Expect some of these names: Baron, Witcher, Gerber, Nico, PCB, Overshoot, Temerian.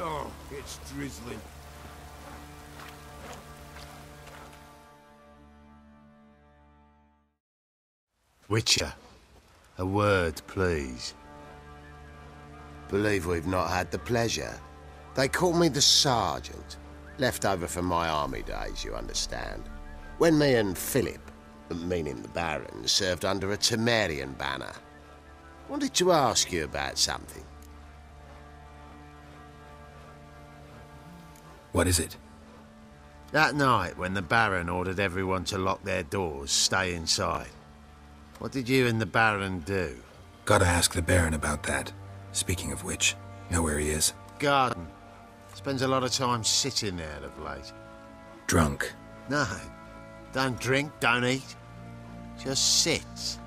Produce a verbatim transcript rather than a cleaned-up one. Oh, it's drizzling. Witcher, a word, please. Believe we've not had the pleasure. They call me the Sergeant. Left over from my army days, you understand. When me and Philip, meaning the Baron, served under a Temerian banner. Wanted to ask you about something. What is it? That night when the Baron ordered everyone to lock their doors, stay inside. What did you and the Baron do? Gotta ask the Baron about that. Speaking of which, know where he is? Garden. Spends a lot of time sitting there of late. Drunk? No. Don't drink, don't eat. Just sits.